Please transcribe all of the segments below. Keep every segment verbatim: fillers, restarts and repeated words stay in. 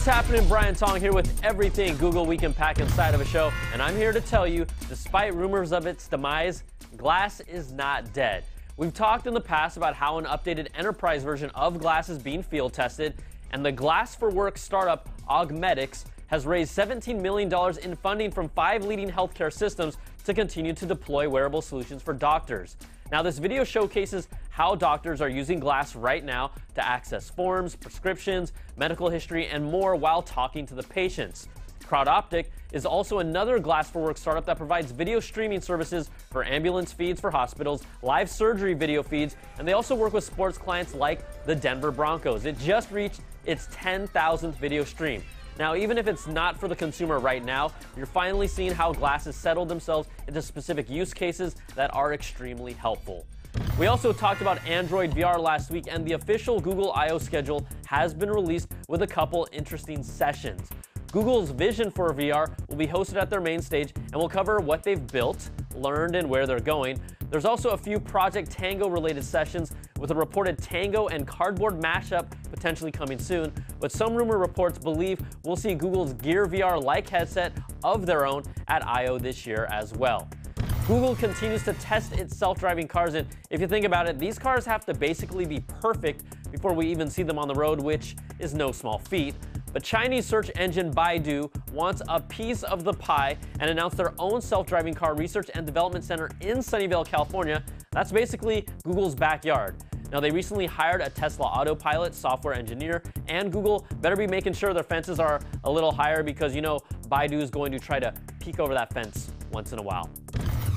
What's happening? Brian Tong here with everything Google we can pack inside of a show, and I'm here to tell you, despite rumors of its demise, Glass is not dead. We've talked in the past about how an updated enterprise version of Glass is being field tested, and the Glass for Work startup Augmedix has raised seventeen million dollars in funding from five leading healthcare systems to continue to deploy wearable solutions for doctors. Now, this video showcases how doctors are using Glass right now to access forms, prescriptions, medical history, and more while talking to the patients. CrowdOptic is also another Glass for Work startup that provides video streaming services for ambulance feeds for hospitals, live surgery video feeds, and they also work with sports clients like the Denver Broncos. It just reached its ten thousandth video stream. Now, even if it's not for the consumer right now, you're finally seeing how Glass has settled themselves into specific use cases that are extremely helpful. We also talked about Android V R last week, and the official Google I O schedule has been released with a couple interesting sessions. Google's vision for V R will be hosted at their main stage, and we'll cover what they've built, learned, and where they're going. There's also a few Project Tango related sessions with a reported Tango and Cardboard mashup potentially coming soon, but some rumor reports believe we'll see Google's Gear V R-like headset of their own at I O this year as well. Google continues to test its self-driving cars, and if you think about it, these cars have to basically be perfect before we even see them on the road, which is no small feat. But Chinese search engine Baidu wants a piece of the pie and announced their own self-driving car research and development center in Sunnyvale, California. That's basically Google's backyard. Now, they recently hired a Tesla Autopilot software engineer, and Google better be making sure their fences are a little higher, because you know Baidu is going to try to peek over that fence once in a while.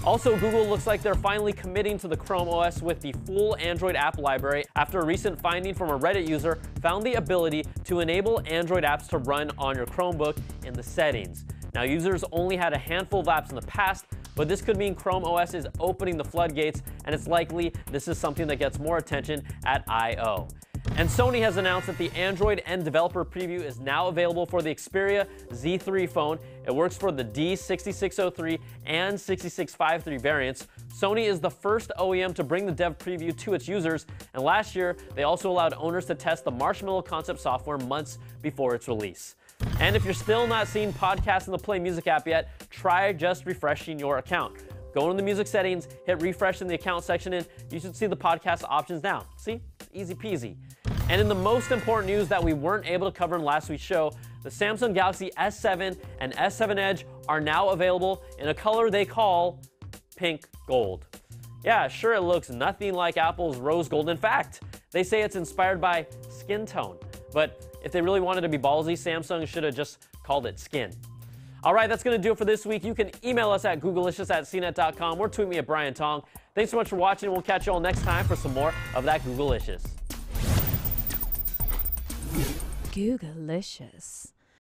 Also, Google looks like they're finally committing to the Chrome O S with the full Android app library after a recent finding from a Reddit user found the ability to enable Android apps to run on your Chromebook in the settings. Now, users only had a handful of apps in the past, but this could mean Chrome O S is opening the floodgates, and it's likely this is something that gets more attention at I O. And Sony has announced that the Android N developer preview is now available for the Xperia Z three phone. It works for the D six six oh three and six six five three variants. Sony is the first O E M to bring the dev preview to its users, and last year they also allowed owners to test the Marshmallow concept software months before its release. And if you're still not seeing podcasts in the Play Music app yet, try just refreshing your account. Go into the music settings, hit refresh in the account section, and you should see the podcast options now. See? Easy peasy. And in the most important news that we weren't able to cover in last week's show, the Samsung Galaxy S seven and S seven Edge are now available in a color they call pink gold. Yeah, sure, it looks nothing like Apple's rose gold. In fact, they say it's inspired by skin tone. But if they really wanted to be ballsy, Samsung should have just called it skin. All right, that's going to do it for this week. You can email us at Googlicious at C net dot com or tweet me at Brian Tong. Thanks so much for watching, and we'll catch you all next time for some more of that Googlicious. Googlicious.